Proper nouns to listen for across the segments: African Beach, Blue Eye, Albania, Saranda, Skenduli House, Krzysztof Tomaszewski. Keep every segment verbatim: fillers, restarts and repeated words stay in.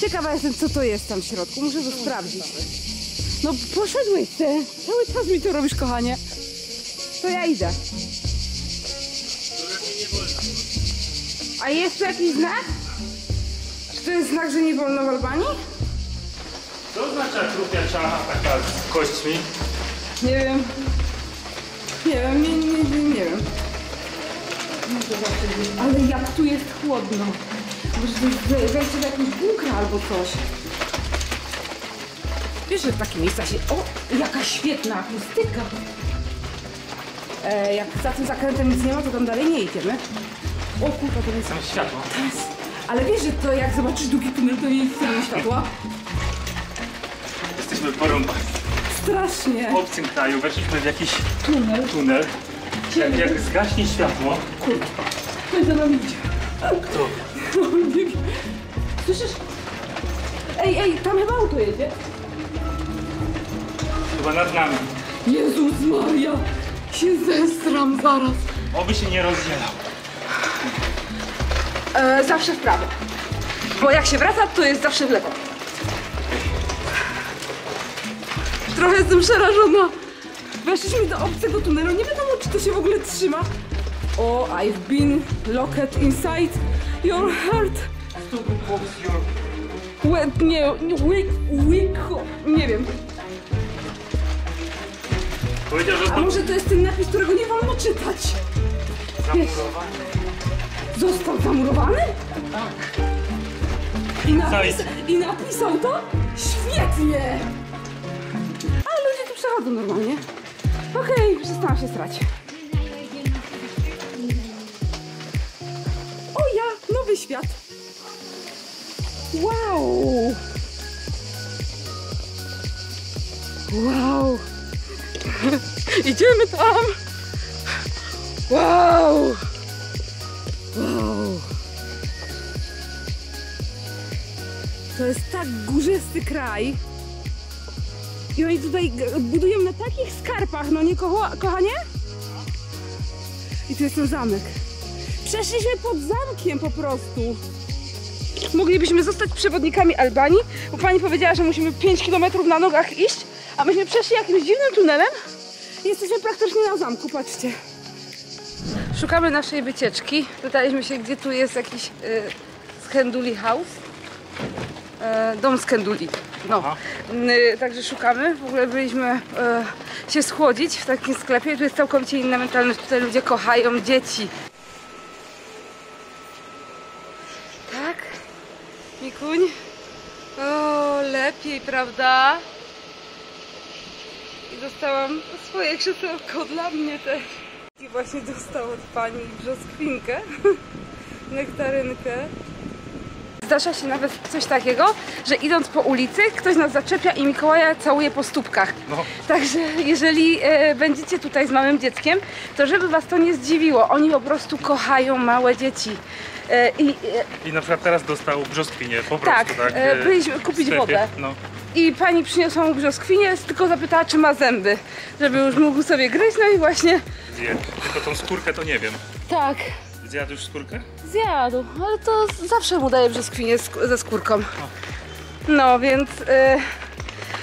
Ciekawa jestem, co to jest tam w środku, muszę to sprawdzić. No poszedłeś ty, cały czas mi to robisz, kochanie. To ja idę. A jest tu jakiś znak? Czy to jest znak, że nie wolno w Albanii? Co oznacza trupia czarna taka z kośćmi? Nie wiem. Nie wiem, nie, nie, nie, nie wiem. Ale jak tu jest chłodno. Może wejście w jakąś bunkrę albo coś. Wiesz, że w takie miejsca się... O, jaka świetna akustyka. E, jak za tym zakrętem nic nie ma, to tam dalej nie idziemy. O kurwa, to jest... Tam jest światło. Ale wiesz, że to jak zobaczysz długi tunel, to nie jest tyle światła. Jesteśmy w porąbach. Strasznie. W obcym kraju weszliśmy w jakiś... Tunel. Tunel. Jak, jak zgaśnie światło... Kurwa. To jest za nami idzie. Kto? Słyszysz? Ej, ej, tam chyba auto jedzie. Chyba nad nami. Jezus Maria, się zestram zaraz. Oby się nie rozdzielał. E, zawsze w prawo. Bo jak się wraca, to jest zawsze w lewo. Trochę jestem przerażona. Weszliśmy do obcego tunelu, nie wiadomo, czy to się w ogóle trzyma. O, I've been locked inside your heart. Stupid box your... Wet, nie, wick, wick, nie wiem. A może to jest ten napis, którego nie wolno czytać? Zamurowany. Został zamurowany? Tak. I, napis, I napisał to? Świetnie! A ludzie tu przechodzą normalnie. Okej, okay, przestałam się strać. O ja, nowy świat. Wow! Wow! Idziemy tam! Wow! Wow! To jest tak górzysty kraj. I oni tutaj budują na takich skarpach, no nie ko kochanie? I tu jest ten zamek. Przeszliśmy pod zamkiem po prostu. Moglibyśmy zostać przewodnikami Albanii, bo pani powiedziała, że musimy pięć kilometrów na nogach iść, a myśmy przeszli jakimś dziwnym tunelem i jesteśmy praktycznie na zamku, patrzcie. Szukamy naszej wycieczki. Pytaliśmy się, gdzie tu jest jakiś y, Skenduli House. Y, dom Skenduli. No. Y, także szukamy. W ogóle byliśmy y, się schłodzić w takim sklepie. Tu jest całkowicie inna mentalność. Tutaj ludzie kochają dzieci. Tak? Mikuń? O, lepiej, prawda? I dostałam swoje krzesełko dla mnie też. I właśnie dostałam od pani brzoskwinkę, nektarynkę. Zdarza się nawet coś takiego, że idąc po ulicy, ktoś nas zaczepia i Mikołaja całuje po stópkach. No. Także jeżeli e, będziecie tutaj z małym dzieckiem, to żeby was to nie zdziwiło, oni po prostu kochają małe dzieci. E, i, e, I na przykład teraz dostał brzoskwinie po prostu. Tak, tak e, byliśmy kupić wodę. No. I pani przyniosła mu brzoskwinię, tylko zapytała, czy ma zęby, żeby już mógł sobie gryźć, no i właśnie... Zjadł, tylko tą skórkę to nie wiem. Tak. Zjadł już skórkę? Zjadł, ale to zawsze mu daje brzoskwinię ze skórką. O. No więc yy,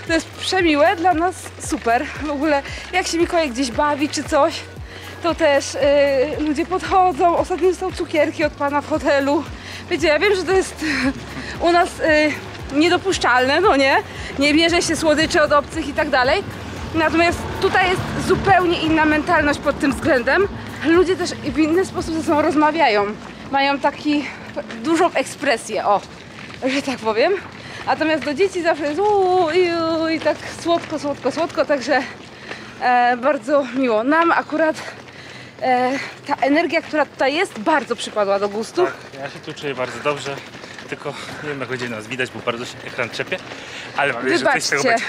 to jest przemiłe, dla nas super. W ogóle jak się Mikołaj gdzieś bawi czy coś, to też yy, ludzie podchodzą. Ostatnio dostał cukierki od pana w hotelu. Wiecie, ja wiem, że to jest u nas... Yy, niedopuszczalne, no nie? Nie bierze się słodyczy od obcych i tak dalej. Natomiast tutaj jest zupełnie inna mentalność pod tym względem. Ludzie też w inny sposób ze sobą rozmawiają. Mają taki dużą ekspresję, o, że tak powiem. Natomiast do dzieci zawsze jest uuu, iu, i tak słodko, słodko, słodko, także e, bardzo miło. Nam akurat e, ta energia, która tutaj jest, bardzo przypadła do gustu. Tak, ja się tu czuję bardzo dobrze. Tylko nie wiem, na godzinę nas widać, bo bardzo się ekran czepie, ale mam nadzieję, że coś z tego będzie.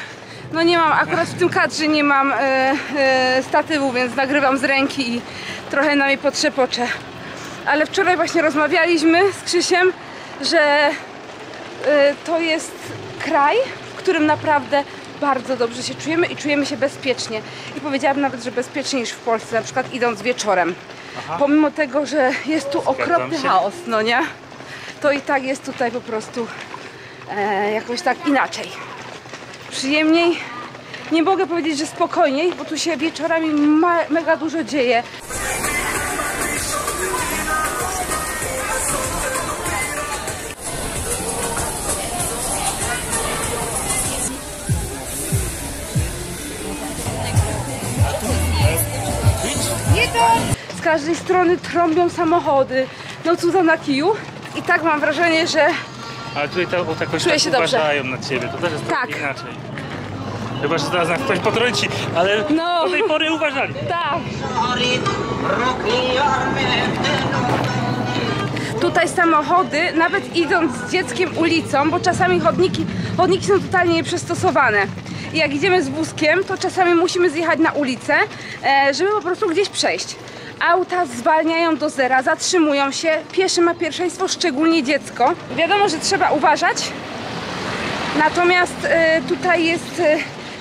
No nie mam, akurat w tym kadrze nie mam e, e, statywu, więc nagrywam z ręki i trochę na mnie potrzepocze. Ale wczoraj właśnie rozmawialiśmy z Krzysiem, że e, to jest kraj, w którym naprawdę bardzo dobrze się czujemy i czujemy się bezpiecznie. I powiedziałabym nawet, że bezpieczniej niż w Polsce, na przykład idąc wieczorem. Aha. Pomimo tego, że jest tu okropny chaos, no nie? To i tak jest tutaj po prostu e, jakoś tak inaczej. Przyjemniej, nie mogę powiedzieć, że spokojniej, bo tu się wieczorami mega dużo dzieje. Z każdej strony trąbią samochody, no cuda na kiju. I tak mam wrażenie, że ale tutaj ta, o, tak czuję się dobrze. Uważają na ciebie, to też jest tak inaczej. Chyba, że zaraz nas ktoś potrąci, ale no, do tej pory uważali. Tak. Tutaj samochody, nawet idąc z dzieckiem ulicą, bo czasami chodniki, chodniki są totalnie nieprzystosowane. I jak idziemy z wózkiem, to czasami musimy zjechać na ulicę, żeby po prostu gdzieś przejść. Auta zwalniają do zera, zatrzymują się, pieszy ma pierwszeństwo, szczególnie dziecko. Wiadomo, że trzeba uważać, natomiast tutaj jest,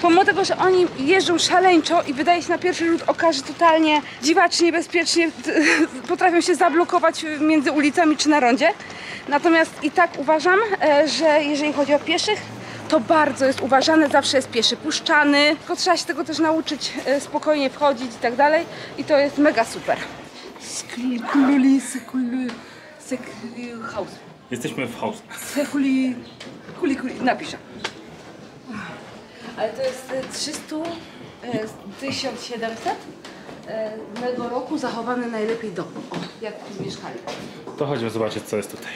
pomimo tego, że oni jeżdżą szaleńczo i wydaje się na pierwszy rzut oka, że totalnie dziwacznie, bezpiecznie potrafią się zablokować między ulicami czy na rondzie. Natomiast i tak uważam, że jeżeli chodzi o pieszych, to bardzo jest uważane, zawsze jest pieszy puszczany, tylko trzeba się tego też nauczyć, spokojnie wchodzić i tak dalej, i to jest mega super. Skenduli House. Jesteśmy w house. Skenduli, kuli, kuli, napiszę. Ale to jest trzysta, tysiąc siedemset mego roku zachowany najlepiej dom, o, jak tu mieszkali. To chodźmy zobaczyć, co jest tutaj.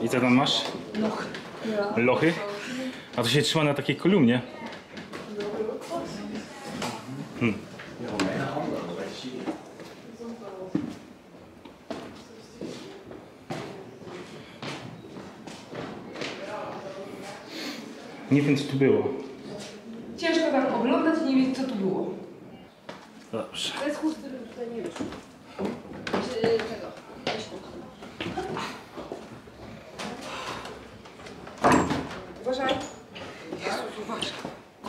I co tam masz? Loch. Lochy. A to się trzyma na takiej kolumnie. Hmm. Nie wiem, co tu było. Ciężko tam oglądać i nie wiedzieć, co tu było. Dobrze. To jest chód, który tutaj nie wyszło. Czy tego? Uważaj. Jezus, uważaj.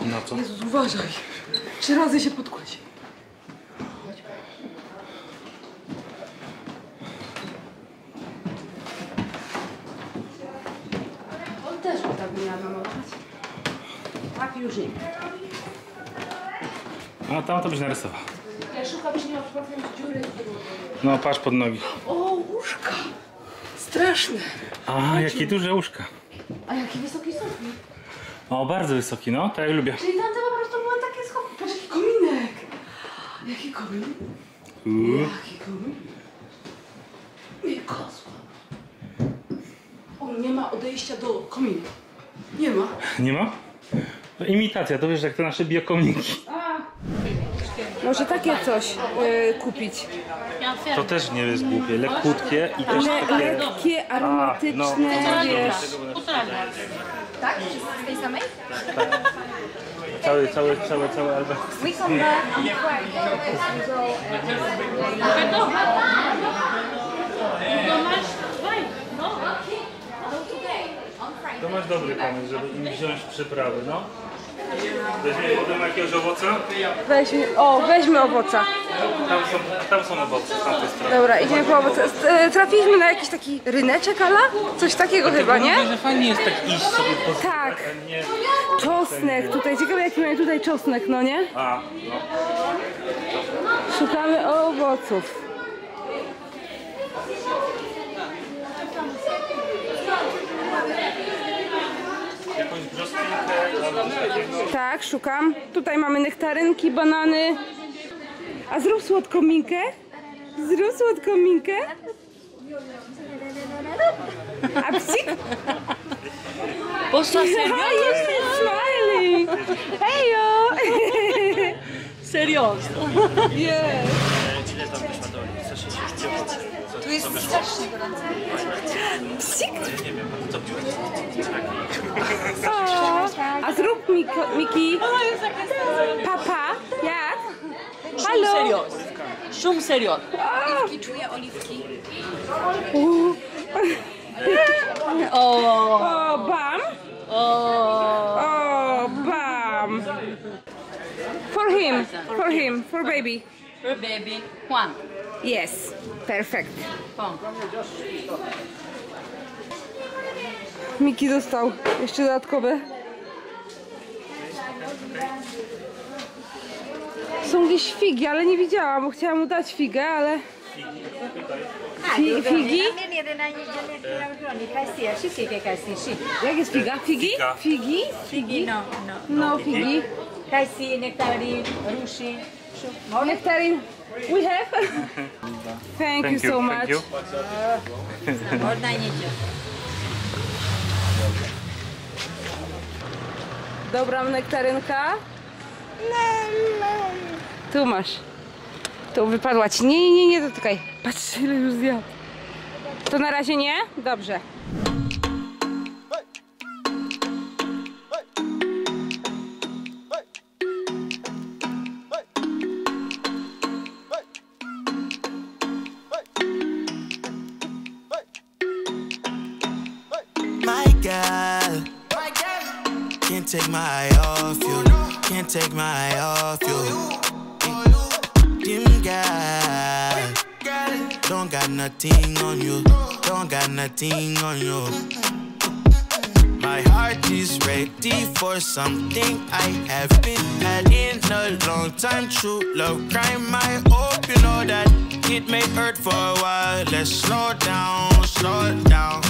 No co? Jezus, uważaj. Trzy razy się podkładź. On też by tak miała namalować. Tak już nie. No tam to byś narysował. Ja szukam, czy nie ma przypadkiem dziury. No patrz pod nogi. O, łóżka. Straszne. A, jakie duże łóżka. A jaki wysoki sufit? O, bardzo wysoki, no, tak jak lubię. Czyli tam to po prostu były takie schody. Patrz, jaki kominek! Jaki komin? Uuu. Jaki komin? Nie, kozła. On nie ma odejścia do komina. Nie ma. Nie ma? To imitacja, to wiesz, jak te nasze biokomniki. A. Może takie coś yy, kupić. To też nie jest głupie, lekutkie i też ale takie... lekkie, aromatyczne, a, no, wiesz. Tak? Z tej samej? Tak. Cały, cały, cały, cały album. To masz dobry pomysł, żeby im wziąć przyprawy, no. Weźmy potem jakiegoś owoca? Weźmy, o, weźmy owoca. Tam są, tam są owoce, tam jest trochę. Dobra, idziemy po owoce. Trafiliśmy na jakiś taki ryneczek, ala? Coś takiego tak chyba, nie? Myślę, że fajnie jest tak iść sobie po prostu. Tak. Nie... Czosnek tutaj, ciekawe jaki mamy tutaj czosnek, no nie? A, no. Szukamy owoców. Tak, szukam. Tutaj mamy nektarynki, banany. A zrób słodką minkę. Zrób słodką minkę. A psik? Poszła serio? Smiling. Hejo! Serio? Tu jest strasznie gorąco. Psik! O, a zrób mi, Miki. Papa, jak? Halo? Szum serio. Szum serio. Oliwki, czuję oliwki. O, bam. O, bam. For him, for him, for baby. For baby, Juan. Yes, perfect. Miki dostał jeszcze dodatkowe. Są jakieś figi, ale nie widziałam, bo chciałam mu dać figę, ale... Figi? Figi? Jak jest figa? Figi? Figi? Figi, no. No, figi. Kasi, nektarin, ruszy. Nektarin. We have. Thank, thank you so you, much. Dobra nektarynka. Tu masz. To wypadła ci. Nie, nie, nie dotykaj. Patrz, ile już zjadł. To na razie nie? Dobrze. Take my eye off you, can't take my eye off you. Dim guy, don't got nothing on you, don't got nothing on you. My heart is ready for something I haven't had in a long time. True love crime, I hope you know that it may hurt for a while. Let's slow down, slow down.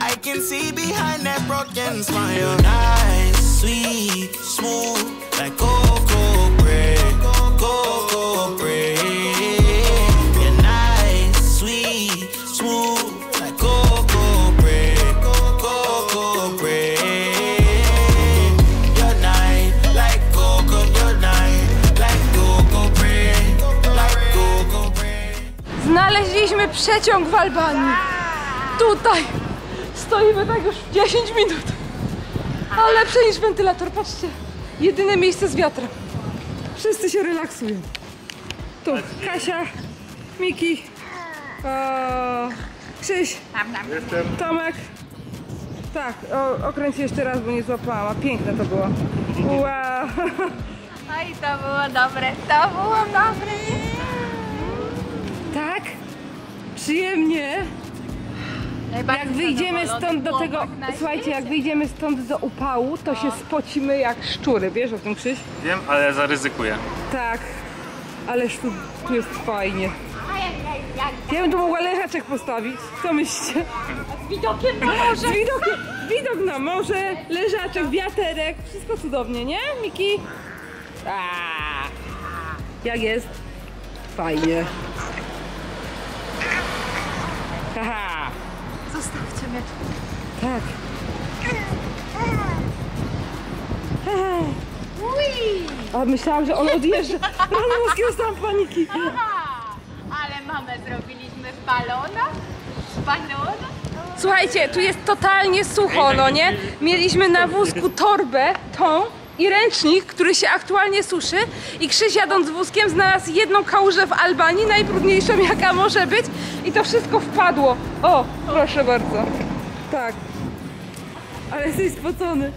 I can see behind that broken smile. Nice, sweet, smooth, like cocoa bread, cocoa bread. You're nice, sweet, smooth, like cocoa bread, cocoa bread. You're nice, like cocoa, you're nice, like cocoa bread, like cocoa bread. Znaleźliśmy przeciąg w Albanii. Tutaj. Stoimy tak już dziesięć minut, ale lepsze niż wentylator, patrzcie, jedyne miejsce z wiatrem. Wszyscy się relaksują. Tu Kasia, Miki, o, Krzyś, Tomek. Tak, o, okręć jeszcze raz, bo nie złapałam, a piękne to było. Wow. Oj, to było dobre, to było dobre. Tak, przyjemnie. Jak wyjdziemy stąd do tego, słuchajcie, jak wyjdziemy stąd do upału, to się spocimy jak szczury, wiesz o tym, Krzyś? Wiem, ale zaryzykuję. Tak, ależ tu, tu jest fajnie. Ja bym tu mogła leżaczek postawić, co myślicie? Z widokiem na morze! Z widokiem, widok na morze, leżaczek, wiaterek, wszystko cudownie, nie, Miki? Aaaa. Jak jest? Fajnie. Haha. Zostawcie mnie. Tak. A myślałam, że on odjeżdża. Rano mózgi dostałam paniki. Aha, ale mamę zrobiliśmy w balonach. W balonach. Słuchajcie, tu jest totalnie sucho, no nie? Mieliśmy na wózku torbę tą i ręcznik, który się aktualnie suszy, i Krzyś jadąc wózkiem znalazł jedną kałużę w Albanii, najbrudniejszą jaka może być, i to wszystko wpadło. O, proszę bardzo. Tak. Ale jesteś spocony.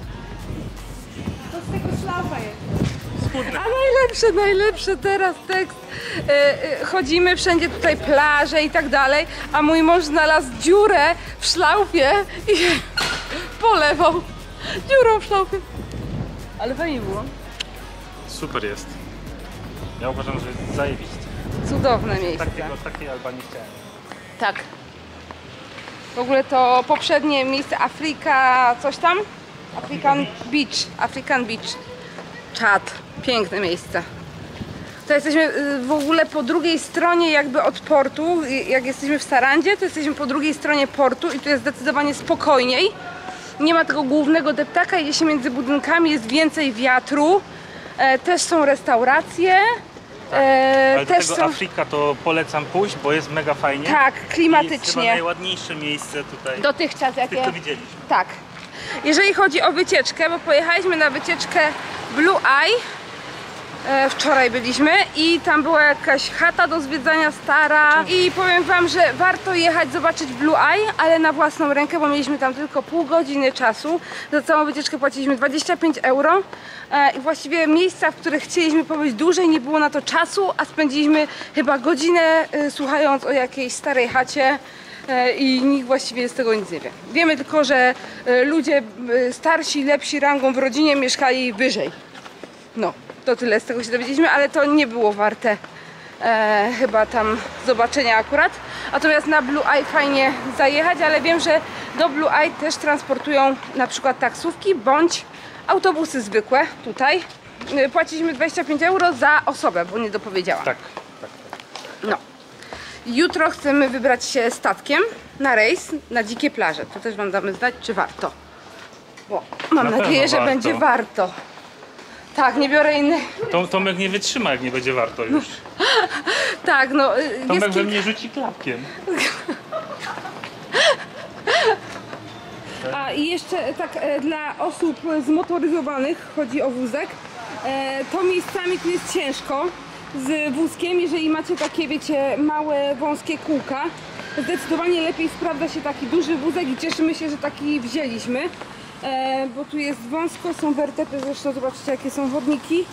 To z tego szlafa jest. A najlepsze, najlepsze teraz tekst. Yy, yy, chodzimy wszędzie tutaj, plaże i tak dalej, a mój mąż znalazł dziurę w szlaufie i polewał dziurą w szlaufie. Ale fajnie było. Super jest. Ja uważam, że jest zajebiście. Cudowne miejsce. Takiego, takiej Albanii chciałem. Tak. W ogóle to poprzednie miejsce, Afryka, coś tam? African Beach. African Beach. Czad. Piękne miejsce. To jesteśmy w ogóle po drugiej stronie jakby od portu. Jak jesteśmy w Sarandzie, to jesteśmy po drugiej stronie portu i tu jest zdecydowanie spokojniej. Nie ma tego głównego deptaka, jedzie się między budynkami, jest więcej wiatru. E, też są restauracje. E, ale też do tego są... Afryka to polecam pójść, bo jest mega fajnie. Tak, klimatycznie. Jest chyba najładniejsze miejsce tutaj. Dotychczas jakie? Tych, co widzieliśmy. Tak. Jeżeli chodzi o wycieczkę, bo pojechaliśmy na wycieczkę Blue Eye. E, wczoraj byliśmy i tam była jakaś chata do zwiedzania stara i powiem wam, że warto jechać zobaczyć Blue Eye, ale na własną rękę, bo mieliśmy tam tylko pół godziny czasu. Za całą wycieczkę płaciliśmy dwadzieścia pięć euro e, i właściwie miejsca, w których chcieliśmy pobyć dłużej, nie było na to czasu, a spędziliśmy chyba godzinę e, słuchając o jakiejś starej chacie i nikt właściwie z tego nic nie wie. Wiemy tylko, że ludzie starsi, lepsi rangą w rodzinie mieszkali wyżej. No, to tyle z tego się dowiedzieliśmy, ale to nie było warte e, chyba tam zobaczenia akurat. Natomiast na Blue Eye fajnie zajechać, ale wiem, że do Blue Eye też transportują na przykład taksówki bądź autobusy zwykłe tutaj. Płaciliśmy dwadzieścia pięć euro za osobę, bo nie dopowiedziałam. Tak, tak, tak. No. Jutro chcemy wybrać się statkiem na rejs na dzikie plaże. To też wam damy znać, czy warto. Bo mam nadzieję, że będzie warto. Tak, nie biorę innych. To, Tomek nie wytrzyma, jak nie będzie warto już. No. Tak, no. Tomek jest... we mnie rzuci klapkiem. A i jeszcze tak dla osób zmotoryzowanych, chodzi o wózek, to miejscami tu jest ciężko z wózkiem, jeżeli macie takie, wiecie, małe, wąskie kółka. Zdecydowanie lepiej sprawdza się taki duży wózek i cieszymy się, że taki wzięliśmy, bo tu jest wąsko, są wertepy, zresztą zobaczycie, jakie są chodniki,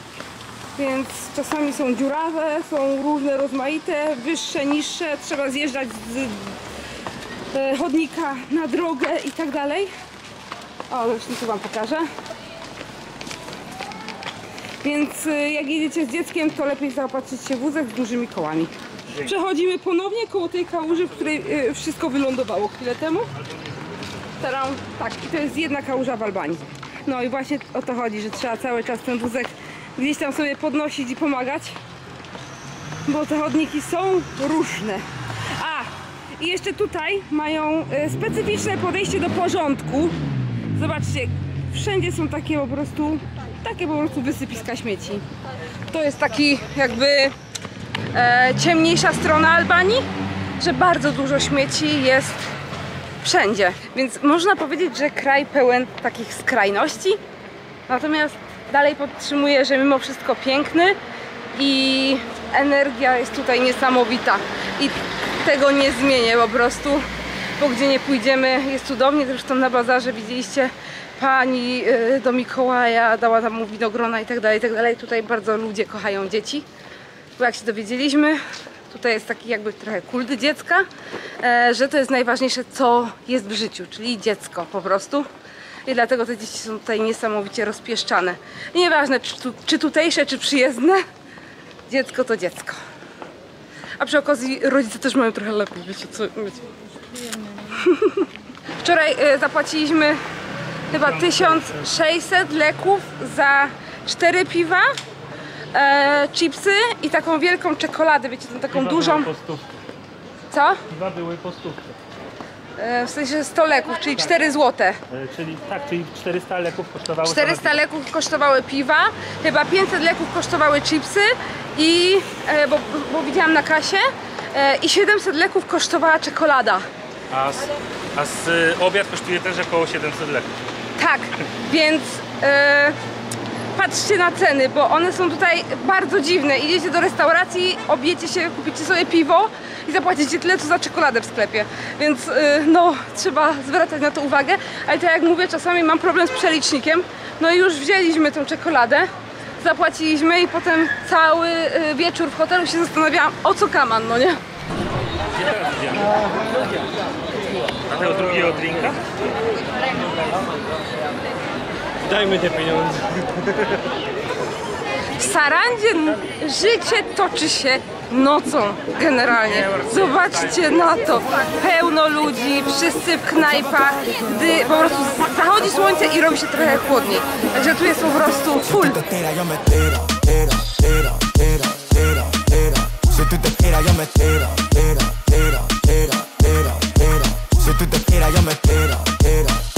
więc czasami są dziurawe, są różne, rozmaite, wyższe, niższe, trzeba zjeżdżać z chodnika na drogę i tak dalej. O, zresztą tu wam pokażę. Więc jak jedziecie z dzieckiem, to lepiej zaopatrzyć się w wózek z dużymi kołami. Przechodzimy ponownie koło tej kałuży, w której wszystko wylądowało chwilę temu. Tak, i to jest jedna kałuża w Albanii. No i właśnie o to chodzi, że trzeba cały czas ten wózek gdzieś tam sobie podnosić i pomagać, bo te chodniki są różne. A, i jeszcze tutaj mają specyficzne podejście do porządku. Zobaczcie, wszędzie są takie po prostu... Takie po prostu wysypiska śmieci. To jest taki jakby e, ciemniejsza strona Albanii, że bardzo dużo śmieci jest wszędzie. Więc można powiedzieć, że kraj pełen takich skrajności. Natomiast dalej podtrzymuję, że mimo wszystko piękny i energia jest tutaj niesamowita. I tego nie zmienię po prostu, bo gdzie nie pójdziemy jest cudownie. Zresztą na bazarze widzieliście, pani do Mikołaja dała tam mu winogrona i tak dalej, i tak dalej. Tutaj bardzo ludzie kochają dzieci, bo jak się dowiedzieliśmy, tutaj jest taki jakby trochę kult dziecka, że to jest najważniejsze, co jest w życiu, czyli dziecko po prostu. I dlatego te dzieci są tutaj niesamowicie rozpieszczane. I nieważne, czy, tu, czy tutejsze, czy przyjezdne, dziecko to dziecko. A przy okazji rodzice też mają trochę lepiej, wiecie co? Wiecie. Wczoraj zapłaciliśmy chyba tysiąc sześćset leków za cztery piwa, e, chipsy i taką wielką czekoladę, wiecie, tą taką piwa dużą. Były po Co? Piwa były po stówce. E, w sensie sto leków, czyli tak. cztery złote. E, czyli tak, czyli czterysta leków kosztowały czterysta leków kosztowały piwa, chyba pięćset leków kosztowały chipsy i e, bo, bo widziałam na kasie e, i siedemset leków kosztowała czekolada. A z, a z obiad kosztuje też około siedemset leków. Tak, więc e, patrzcie na ceny, bo one są tutaj bardzo dziwne. Idziecie do restauracji, objecie się, kupicie sobie piwo i zapłacicie tyle, co za czekoladę w sklepie. Więc e, no, trzeba zwracać na to uwagę. Ale tak jak mówię, czasami mam problem z przelicznikiem. No i już wzięliśmy tą czekoladę, zapłaciliśmy i potem cały e, wieczór w hotelu się zastanawiałam, o co kaman, no nie? A tego drugiego drinka? Dajmy te pieniądze. W Sarandzie życie toczy się nocą generalnie. Zobaczcie na to. Pełno ludzi, wszyscy w knajpach. Gdy po prostu zachodzi słońce i robi się trochę chłodniej. Także tu jest po prostu full. Yo me tiro, tiro, tiro.